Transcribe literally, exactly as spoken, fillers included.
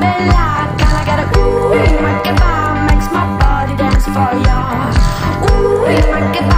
Bella.